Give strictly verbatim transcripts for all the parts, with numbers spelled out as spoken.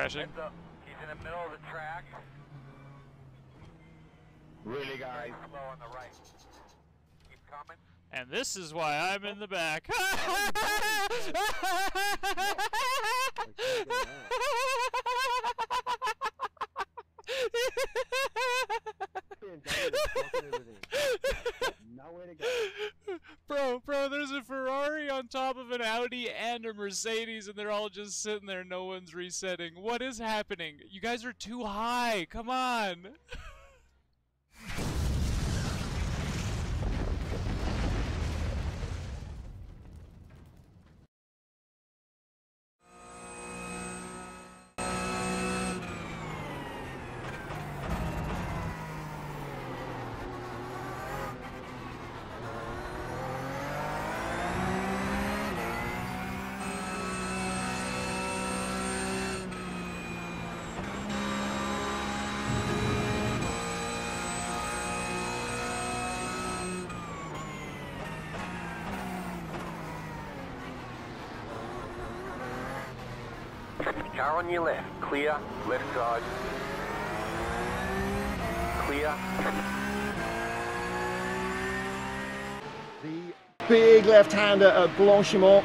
crashing. He's in the middle of the track. Really, guys. Slow on the right. Keep coming. And this is why I'm in the back. Nowhere to go. Bro, bro, there's a Ferrari on top of an Audi and a Mercedes, and they're all just sitting there. No one's resetting. What is happening? You guys are too high. Come on. Car on your left, clear, left side. Clear. The big left-hander at Blanchimont.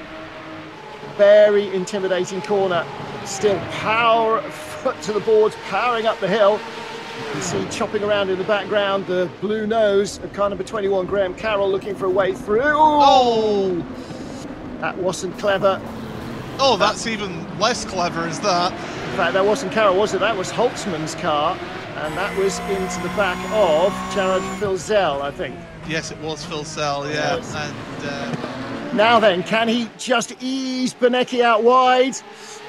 Very intimidating corner. Still power, foot to the boards, powering up the hill. You can see chopping around in the background, the blue nose of car number twenty-one, Graham Carroll, looking for a way through. Oh! That wasn't clever. Oh, that's even less clever, is that? In fact, that wasn't Carroll, was it? That was Holtzman's car, and that was into the back of Jared Filzell, I think. Yes, it was Filzell, yeah. Was. And, uh... now then, can he just ease Benecke out wide?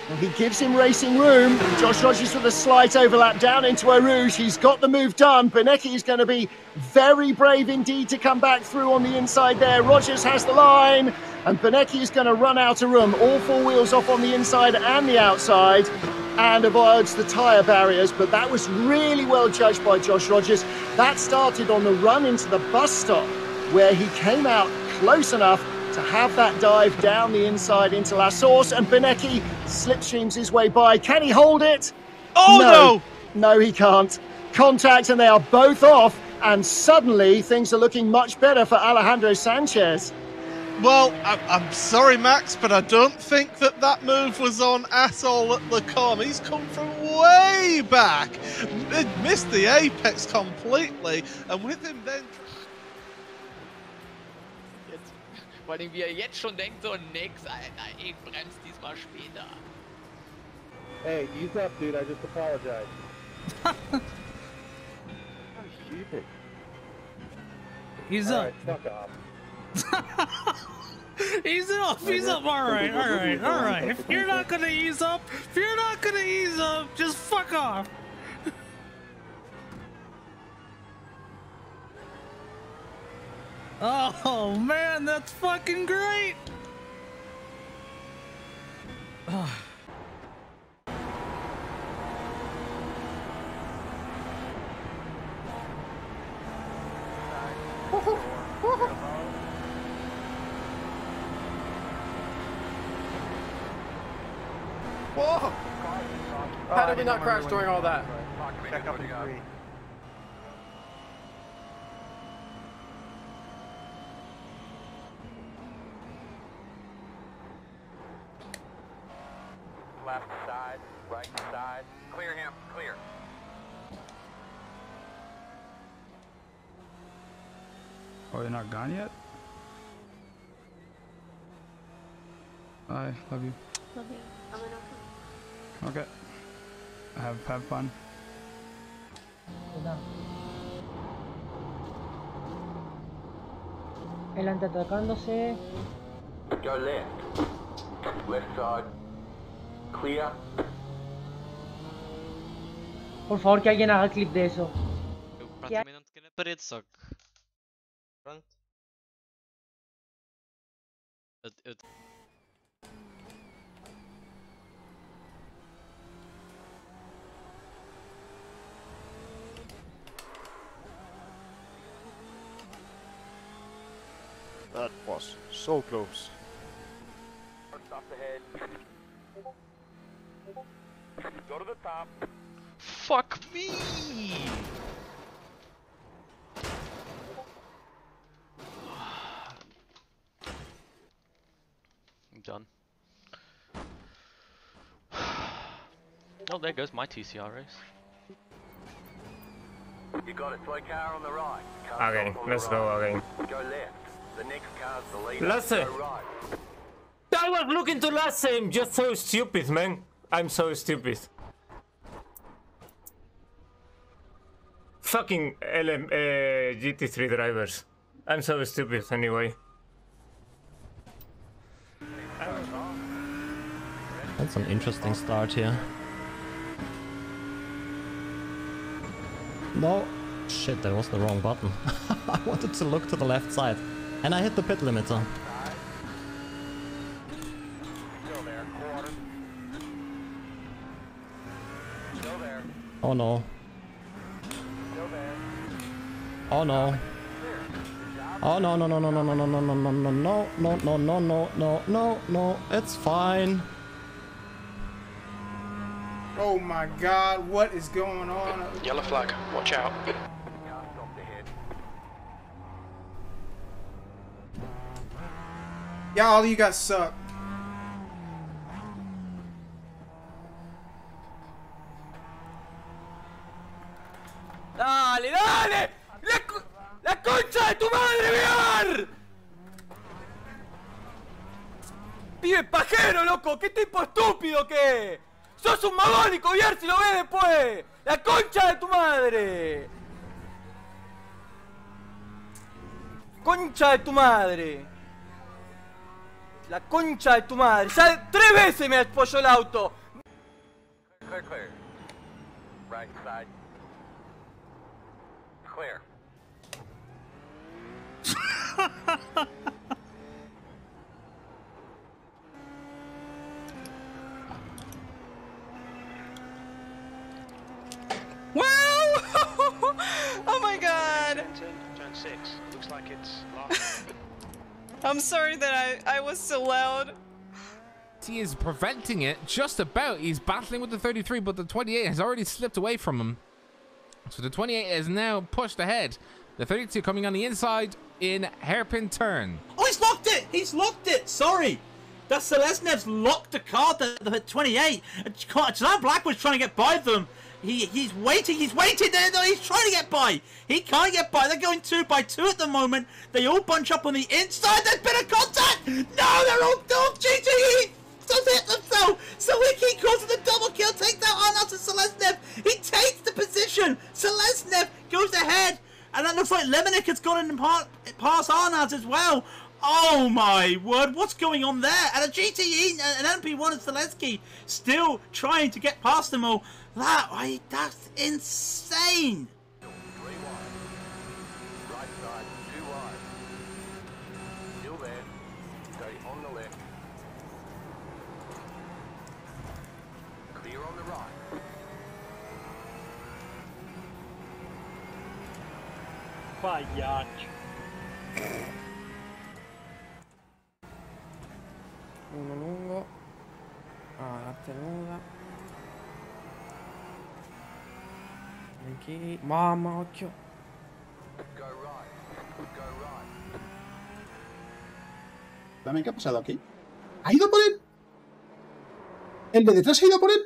Well, he gives him racing room. Josh Rogers with a slight overlap down into Eau Rouge. He's got the move done. Benecke is going to be very brave indeed to come back through on the inside there. Rogers has the line. And Benecke is going to run out of room, all four wheels off on the inside and the outside, and avoids the tyre barriers. But that was really well judged by Josh Rogers. That started on the run into the bus stop, where he came out close enough to have that dive down the inside into La Source, and Benecke slipstreams his way by. Can he hold it? Oh, no! No, no he can't. Contact, and they are both off, and suddenly things are looking much better for Alejandro Sanchez. Well, I'm sorry, Max, but I don't think that that move was on at all at Le Combe. He's come from way back, missed the apex completely, and with him then... Jetzt, weil wie er jetzt schon denkt, so nix, Alter, ich bremse diesmal später. Hey, ease up, dude, I just apologize. How stupid. Ease up. All right, fuck off. Ease up, ease up, alright, alright, alright. If you're not gonna ease up, if you're not gonna ease up, just fuck off. Oh man, that's fucking great! Oh. Whoa! How did we not crash during all that? Check up in three. Left side, right side. Clear him, clear. Oh, they're not gone yet? I love you. Love you. I'm gonna... Okay. Have have fun. Adelante atacándose. Go left. Left side. Clear. Por favor que alguien haga clip de eso. Eu praticamente não toquei na parede, só que. Pronto. Eu, eu... That was so close. First off the head. Go to the top. Fuck me! I'm done. Oh, there goes my T C R race. You got it, toy car on the right. Car okay, on let's the go right. Again. Go left. The next car's the lead. Lasse! Go right. I was looking to Lasse, I'm just so stupid, man. I'm so stupid. Fucking L M, uh, G T three drivers. I'm so stupid anyway. That's an interesting start here. No. Shit, that was the wrong button. I wanted to look to the left side. And I hit the pit limiter. Still there. Quarter. Still there. Oh no. Still there. Oh no. Oh no no no no no no no no no no no no no no no no no no no, it's fine. Oh my god, what is going on? Yellow flag, watch out. Yeah, all you guys suck. Dale, dale! La, la concha de tu madre, Villar! Pibe pajero, loco, qué tipo estúpido que... ¡Sos un magónico, Villar, si lo ves después! ¡La concha de tu madre! ¡Concha de tu madre! ¡La concha de tu madre! ¡Ya tres veces me apoyó el auto! Clear, clear. Right side. Clear. Six. Looks like it's lost. I'm sorry that I, I was so loud. He is preventing it just about. He's battling with the thirty-three, but the twenty-eight has already slipped away from him. So the twenty-eight is now pushed ahead. The thirty-two coming on the inside in hairpin turn. Oh, he's locked it! He's locked it! Sorry! That Selesnev's locked the car to the twenty-eight. Jalal Blackwood's trying to get by them. He, he's waiting, he's waiting, there. He's trying to get by. He can't get by. They're going two by two at the moment. They all bunch up on the inside. There's been a contact. No, they're all, all G G. Does hit themselves. So he causes the double kill. Takes that on out to Selesnev. He takes the position. Selesnev goes ahead. And that looks like Lemonik has gone in past Arnaz as well. Oh my word, what's going on there? And a G T E and an M P one and Selesky still trying to get past them all. That way, that's insane! Three wide. Right side, two wide. Still there. Stay on the left. Clear on the right. Pagliaccio. Uno lungo. Ah, la tenuta. Okay. Mamma, occhio. Go right. Go right. Dame, ¿qué ha pasado aquí? ¿Ha ido por él? ¿El de detrás ha ido por él?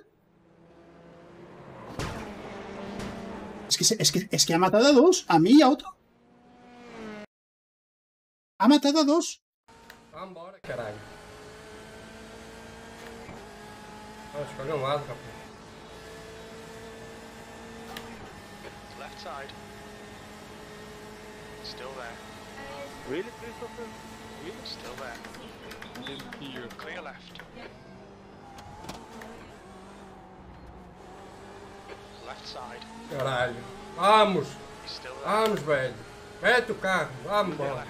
Es que, es que, es que ha matado a dos. A mí y a otro. Ha matado a dos. Vambora, caralho. Vamos, joga um lado, rapaz. Side. Still there. Really, Christopher? Really? Still there. You're clear left. Left side. Caralho. Vamos! Vamos, velho. Mete o carro. Vamos embora.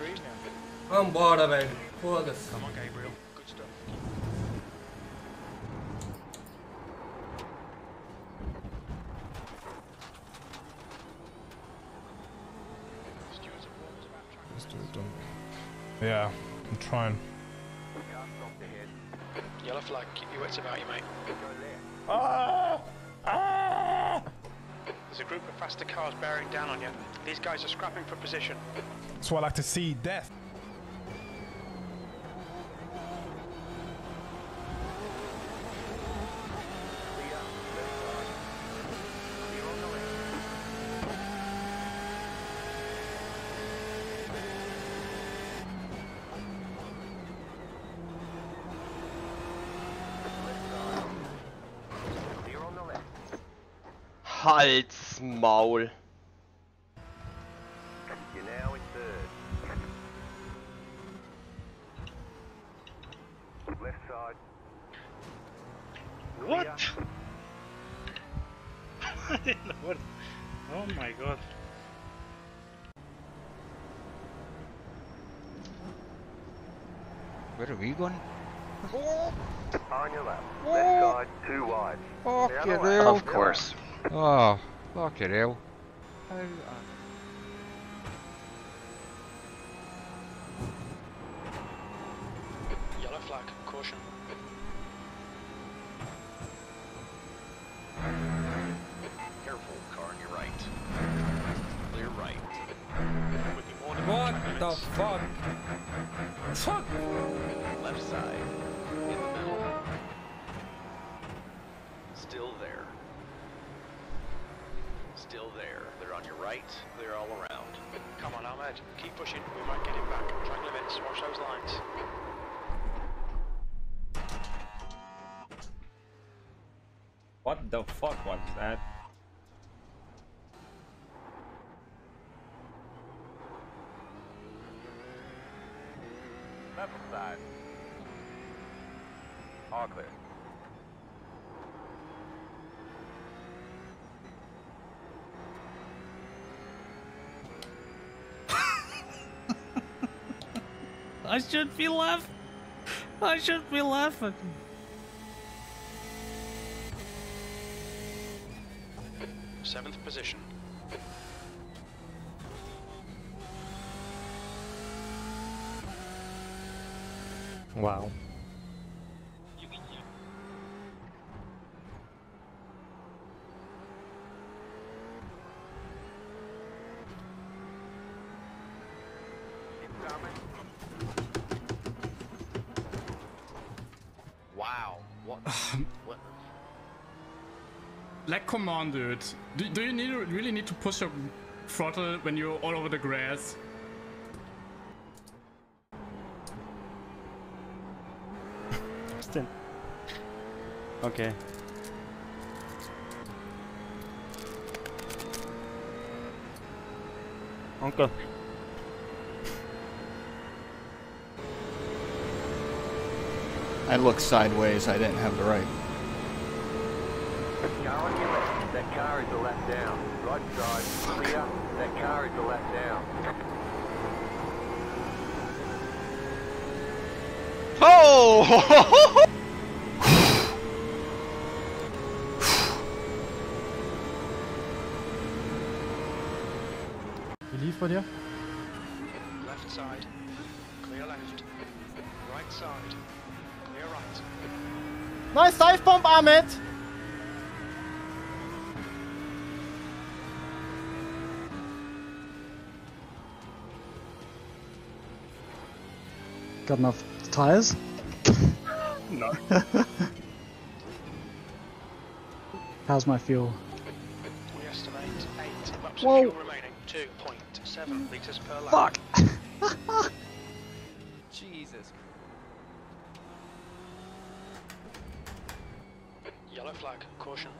Vamos embora, velho. Foda-se. Come on, Gabriel. Good stuff. Yeah, I'm trying. Yellow flag, keep your wits about you, mate. Ah! There's a group of faster cars bearing down on you. These guys are scrapping for position. So I like to see death. Halt's Maul. You're now in third. Left side. What? I didn't know what. Oh my god. Where are we going? Oh. On your left. Oh. Left side, two wide. Oh, okay, there. Of course. Oh, fuck it, hell. How are... Yellow flag, caution. Careful, car on your right. Clear right. With the order what the minutes. Fuck? Fuck! Left side. In the middle. Still there. Still there. They're on your right. They're all around. Come on, Ahmed. Keep pushing. We might get him back. Track limits. Watch those lines. What the fuck was that? Left side. All clear. I should be laughing. I should be laughing. Seventh position. Wow. Like, come on, dude. Do, do you need really need to push your throttle when you're all over the grass? Still. Okay. Uncle. I looked sideways. I didn't have the right. Car on your left. That car is a lap down. Right side, clear. That car is a lap down. Oh! You leave, buddy? Left side, clear left. Right side, clear right. Nice dive bomb, Ahmed! Got enough tires? No. How's my fuel? We estimate eight laps of fuel remaining, two point seven liters per lap. Fuck! Jesus. Yellow flag, caution.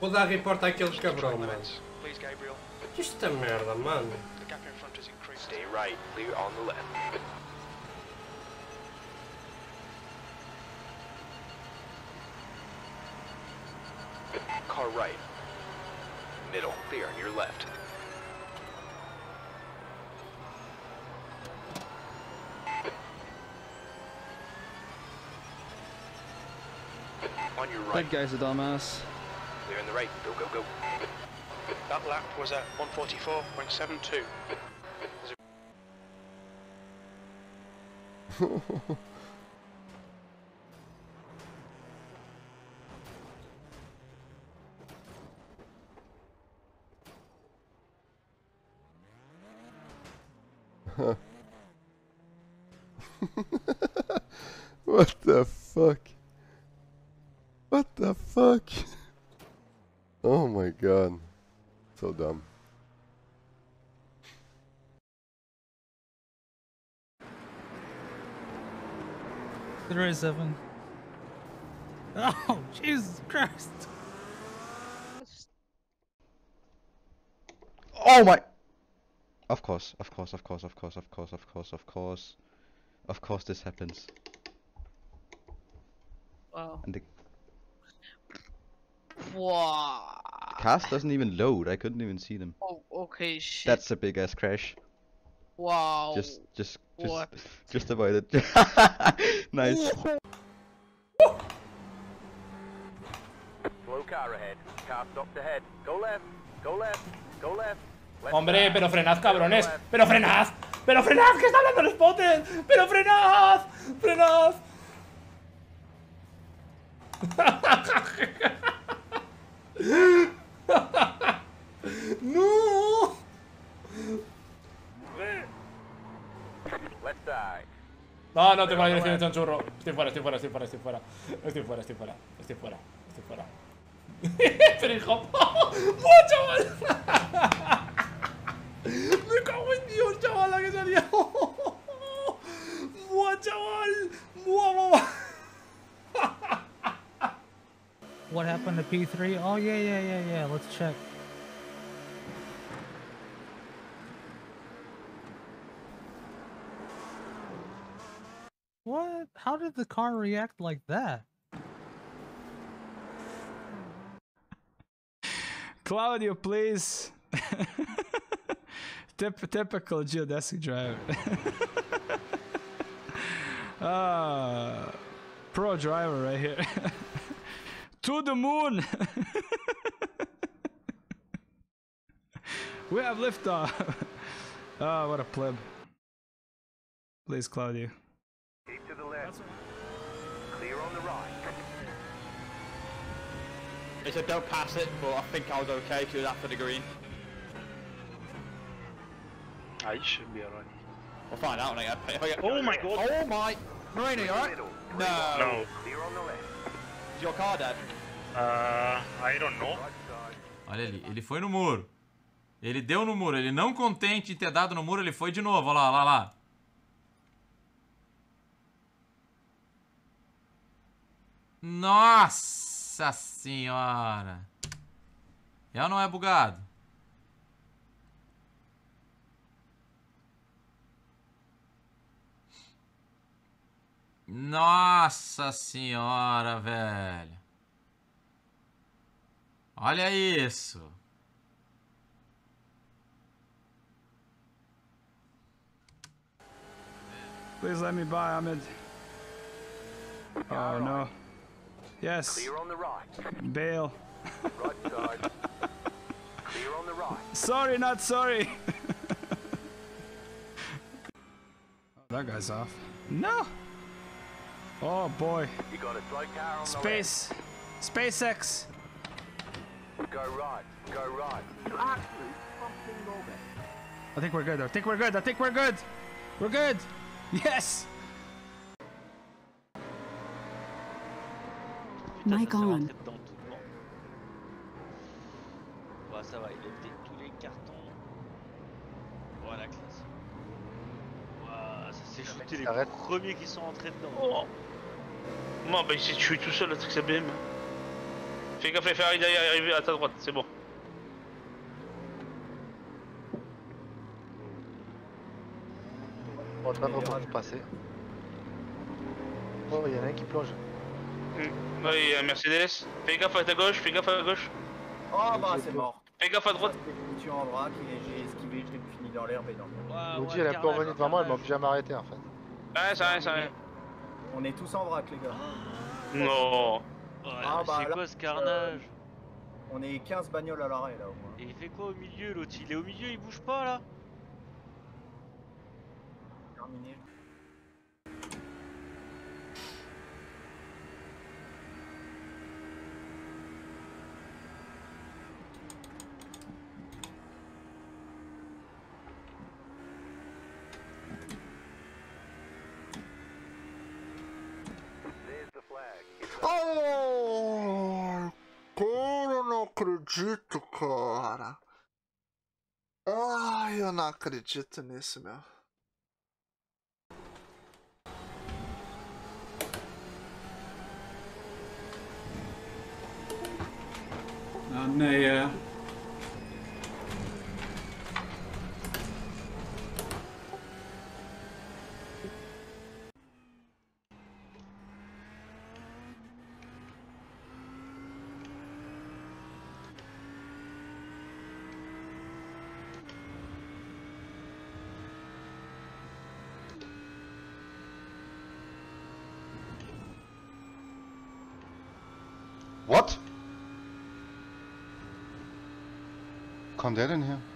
Vou dar report àqueles cabrões. Please, Gabriel. Esta merda, mano. The gap in front is increased. Stay right, clear on the left. Car right. Middle, clear on your left. On your right. That guy's a dumbass. Clear on the right, go, go, go. That lap was at one forty-four point seven two. What the fuck? What the fuck? Oh my god. So dumb. three seven. Oh, Jesus Christ. Oh my. Of course, of course, of course, of course, of course, of course, of course. Of course this happens. Wow. And the wow. The cast doesn't even load. I couldn't even see them. Oh, okay, shit. That's a big ass crash. Wow. Just, just, just, what? Just avoid it. Nice. Slow car ahead. Car stopped ahead. Go left. Go left. Go left. Hombre, pero frenad, cabrones. Pero frenad. Pero frenad, que está hablando los botes. Pero frenad. Frenad. No. No, no tengo la dirección hecha un churro. Estoy fuera, estoy fuera, estoy fuera, estoy fuera. Estoy fuera, estoy fuera, estoy fuera, estoy fuera. Pero hijo, chaval. Me cago en Dios, chaval, la que salía. Buah, chaval. Buah, buah. What happened to P three? Oh yeah, yeah, yeah, yeah. Let's check. What? How did the car react like that? Claudio, please. Typical geodesic driver. uh, pro driver right here. To the moon! We have liftoff! Oh, what a pleb. Please, Claudio. Keep to the left. Clear on the right. They said don't pass it, but I think I was okay to do that for the green. I should be alright. We'll find out when I get paid. Oh my god! Oh my! Marino, you alright? No! No. Clear on the left. Is your car dead? Uh, I don't know. Olha ali, ele foi no muro. Ele deu no muro, ele não contente em ter dado no muro, ele foi de novo, olha lá, olha lá. Nossa senhora. É ou não é bugado? Nossa senhora, velho. Olha isso. Please let me by, Ahmed. Oh no. Yes. Clear on the right. Bail. Right side. Clear on the right. Sorry, not sorry. That guy's off. No. Oh boy. You got a slow car on Space. The SpaceX. Go right. Go right. I think we're good. I think we're good. I think we're good. We're good. Yes. Mic on. C'est les premiers qui sont rentrés dedans. Oh. Non, bah il s'est tué tout seul le truc C B M. Fais gaffe, Ferrari derrière est arrivé à ta droite, c'est bon. On est en train de reprendre passer. Oh, il y en a un qui plonge. Mmh. Ouais, il y a un Mercedes. Fais gaffe à ta gauche, fais gaffe à la gauche. Oh bah c'est mort. Fais gaffe à droite. Je suis en bras, j'ai esquivé, je l'ai fini dans l'herbe et dans le. L'outil elle a pas revenu devant moi, elle m'a plus jamais arrêté en fait. Ouais, c'est rien, c'est rien. On est tous en vrac, les gars. Non. Oh, ah, bah, c'est quoi ce carnage? euh, On est quinze bagnoles à l'arrêt là au moins. Et il fait quoi au milieu l'autre? Il est au milieu, il bouge pas là. Terminé. Oh, como eu não acredito, cara. Ai, eu não acredito nisso, meu. Ah, Neia. What? Come dead in here.